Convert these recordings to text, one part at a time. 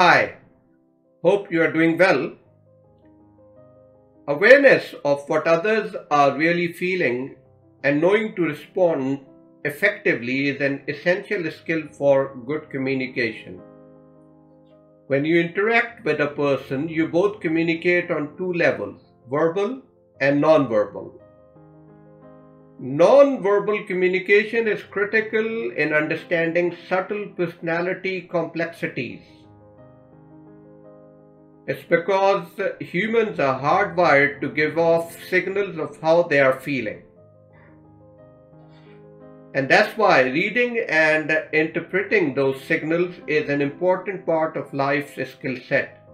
Hi, hope you are doing well. Awareness of what others are really feeling and knowing to respond effectively is an essential skill for good communication. When you interact with a person, you both communicate on two levels, verbal and non-verbal. Non-verbal communication is critical in understanding subtle personality complexities. It's because humans are hardwired to give off signals of how they are feeling. And that's why reading and interpreting those signals is an important part of life's skill set.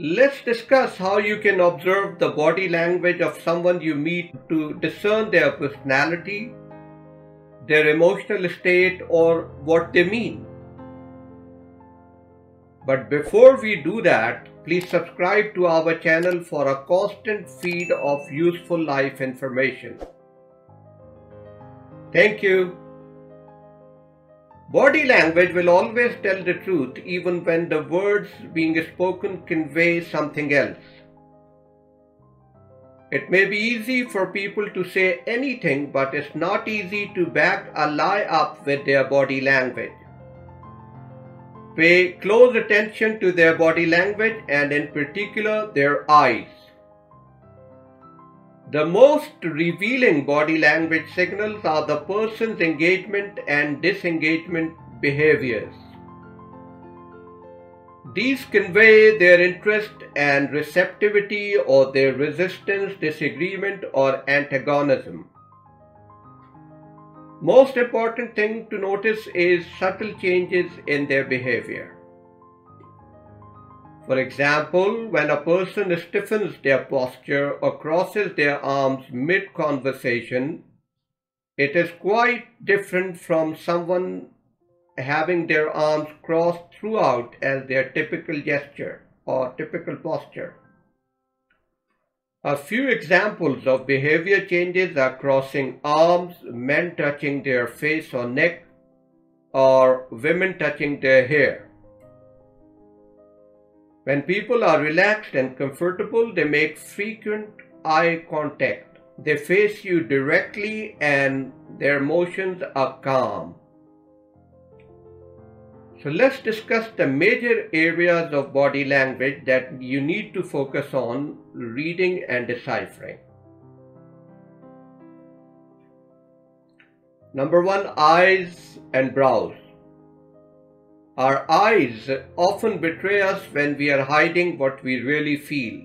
Let's discuss how you can observe the body language of someone you meet to discern their personality, their emotional state, or what they mean. But before we do that, please subscribe to our channel for a constant feed of useful life information. Thank you. Body language will always tell the truth even when the words being spoken convey something else. It may be easy for people to say anything, but it's not easy to back a lie up with their body language. Pay close attention to their body language and in particular their eyes. The most revealing body language signals are the person's engagement and disengagement behaviors. These convey their interest and receptivity or their resistance, disagreement, or antagonism. Most important thing to notice is subtle changes in their behavior. For example, when a person stiffens their posture or crosses their arms mid-conversation, it is quite different from someone having their arms crossed throughout as their typical gesture or typical posture. A few examples of behavior changes are crossing arms, men touching their face or neck, or women touching their hair. When people are relaxed and comfortable, they make frequent eye contact. They face you directly and their emotions are calm. So let's discuss the major areas of body language that you need to focus on reading and deciphering. Number one, eyes and brows. Our eyes often betray us when we are hiding what we really feel.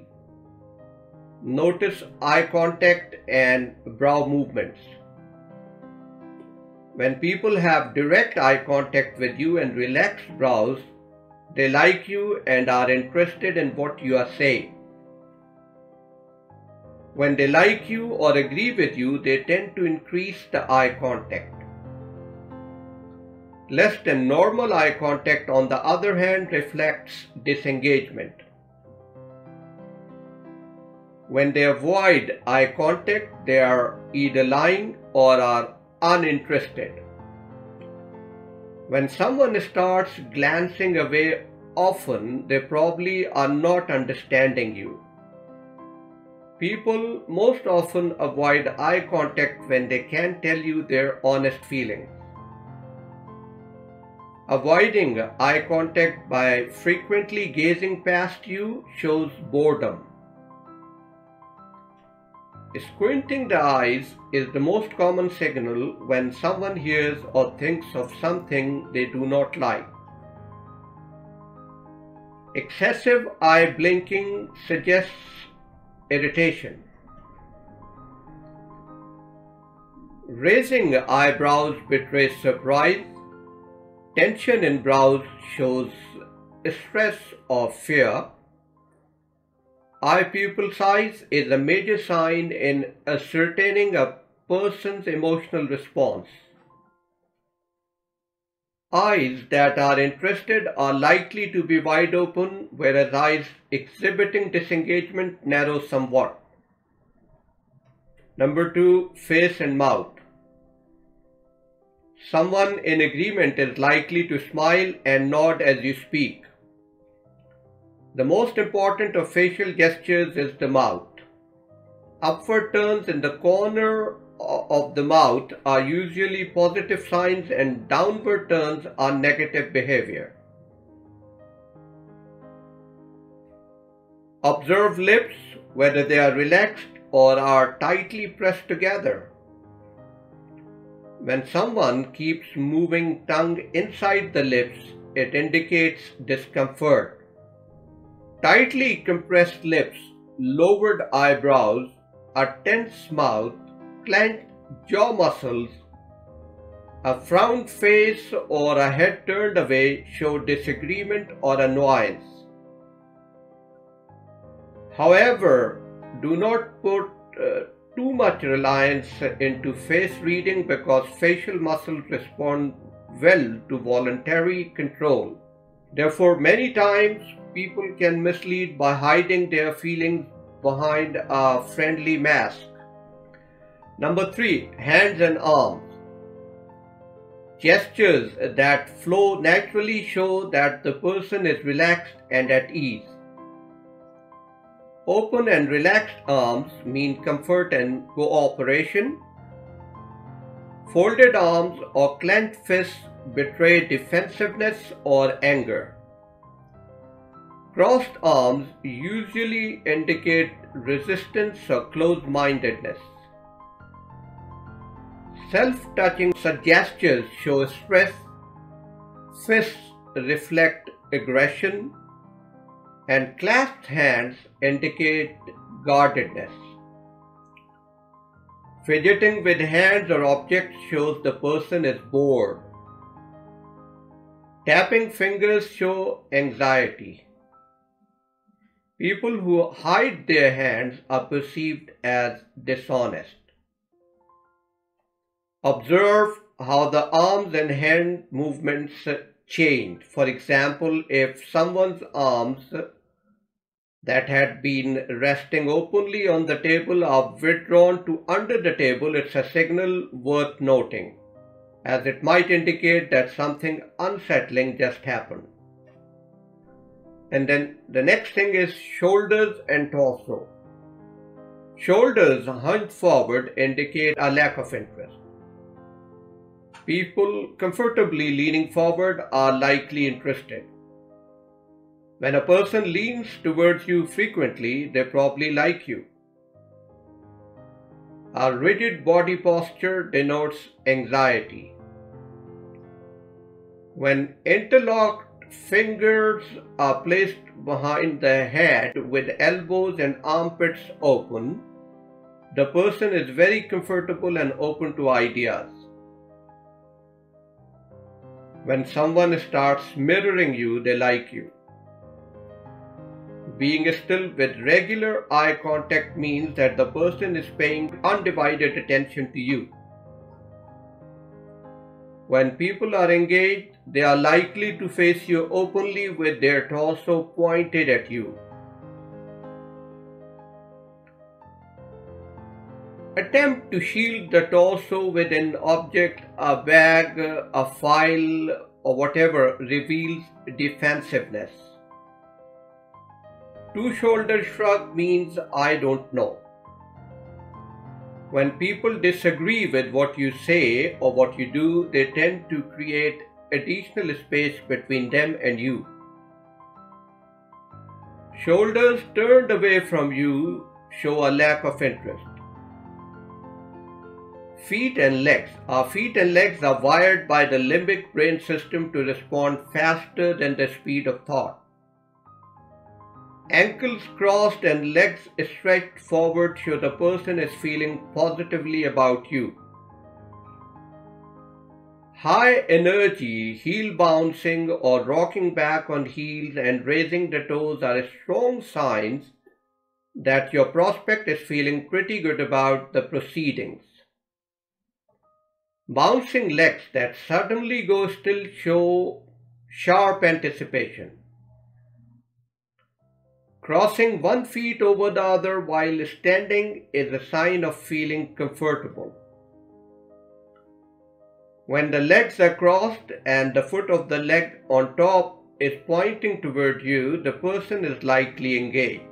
Notice eye contact and brow movements. When people have direct eye contact with you and relaxed brows, they like you and are interested in what you are saying. When they like you or agree with you, they tend to increase the eye contact. Less than normal eye contact, on the other hand, reflects disengagement. When they avoid eye contact, they are either lying or are uninterested. When someone starts glancing away often, they probably are not understanding you. People most often avoid eye contact when they can't tell you their honest feelings. Avoiding eye contact by frequently gazing past you shows boredom. Squinting the eyes is the most common signal when someone hears or thinks of something they do not like. Excessive eye blinking suggests irritation. Raising eyebrows betrays surprise. Tension in brows shows stress or fear. Eye pupil size is a major sign in ascertaining a person's emotional response. Eyes that are interested are likely to be wide open, whereas eyes exhibiting disengagement narrow somewhat. Number two, face and mouth. Someone in agreement is likely to smile and nod as you speak. The most important of facial gestures is the mouth. Upward turns in the corner of the mouth are usually positive signs, and downward turns are negative behavior. Observe lips, whether they are relaxed or are tightly pressed together. When someone keeps moving tongue inside the lips, it indicates discomfort. Tightly compressed lips, lowered eyebrows, a tense mouth, clenched jaw muscles, a frowned face or a head turned away show disagreement or annoyance. However, do not put too much reliance into face reading, because facial muscles respond well to voluntary control. Therefore, many times people can mislead by hiding their feelings behind a friendly mask. Number 3, hands and arms. Gestures that flow naturally show that the person is relaxed and at ease. Open and relaxed arms mean comfort and cooperation. Folded arms or clenched fists betray defensiveness or anger. Crossed arms usually indicate resistance or closed-mindedness. Self-touching gestures show stress. Fists reflect aggression, and clasped hands indicate guardedness. Fidgeting with hands or objects shows the person is bored. Tapping fingers show anxiety. People who hide their hands are perceived as dishonest. Observe how the arms and hand movements change. For example, if someone's arms that had been resting openly on the table are withdrawn to under the table, it's a signal worth noting, as it might indicate that something unsettling just happened. And then the next thing is shoulders and torso. Shoulders hunched forward indicate a lack of interest. People comfortably leaning forward are likely interested. When a person leans towards you frequently, they probably like you. A rigid body posture denotes anxiety. When interlocked fingers are placed behind the head with elbows and armpits open, the person is very comfortable and open to ideas. When someone starts mirroring you, they like you. Being still with regular eye contact means that the person is paying undivided attention to you. When people are engaged, they are likely to face you openly with their torso pointed at you. Attempt to shield the torso with an object, a bag, a file, or whatever reveals defensiveness. Two-shoulder shrug means I don't know. When people disagree with what you say or what you do, they tend to create additional space between them and you. Shoulders turned away from you show a lack of interest. Our feet and legs are wired by the limbic brain system to respond faster than the speed of thought. Ankles crossed and legs stretched forward show the person is feeling positively about you. High energy, heel bouncing or rocking back on heels and raising the toes are strong signs that your prospect is feeling pretty good about the proceedings. Bouncing legs that suddenly go still show sharp anticipation. Crossing one foot over the other while standing is a sign of feeling comfortable. When the legs are crossed and the foot of the leg on top is pointing toward you, the person is likely engaged.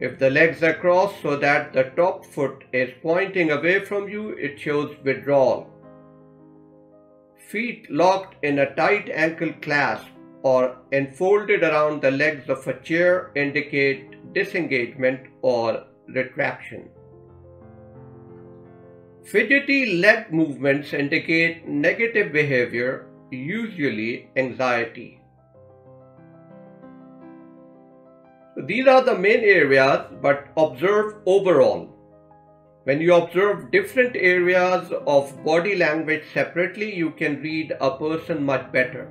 If the legs are crossed so that the top foot is pointing away from you, it shows withdrawal. Feet locked in a tight ankle clasp or enfolded around the legs of a chair indicate disengagement or retraction. Fidgety leg movements indicate negative behavior, usually anxiety. These are the main areas, but observe overall. When you observe different areas of body language separately, you can read a person much better.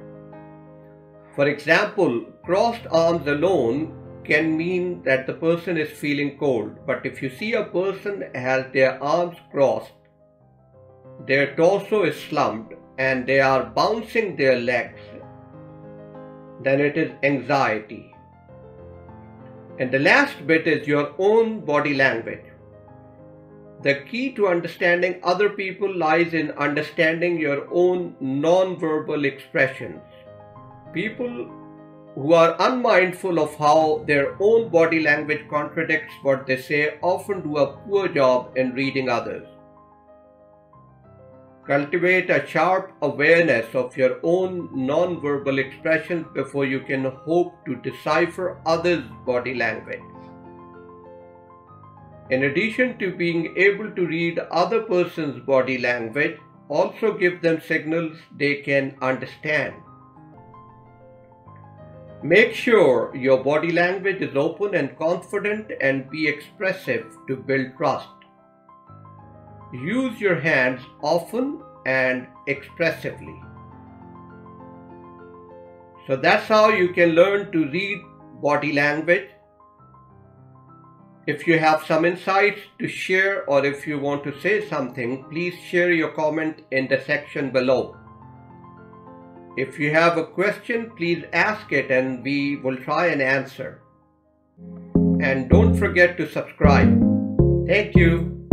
For example, crossed arms alone can mean that the person is feeling cold, but if you see a person has their arms crossed, their torso is slumped, and they are bouncing their legs, then it is anxiety. And the last bit is your own body language. The key to understanding other people lies in understanding your own non-verbal expressions. People who are unmindful of how their own body language contradicts what they say often do a poor job in reading others. Cultivate a sharp awareness of your own non-verbal expressions before you can hope to decipher others' body language. In addition to being able to read other person's body language, also give them signals they can understand. Make sure your body language is open and confident, and be expressive to build trust. Use your hands often and expressively. So that's how you can learn to read body language. If you have some insights to share, or if you want to say something, please share your comment in the section below. If you have a question, please ask it and we will try and answer. And don't forget to subscribe. Thank you.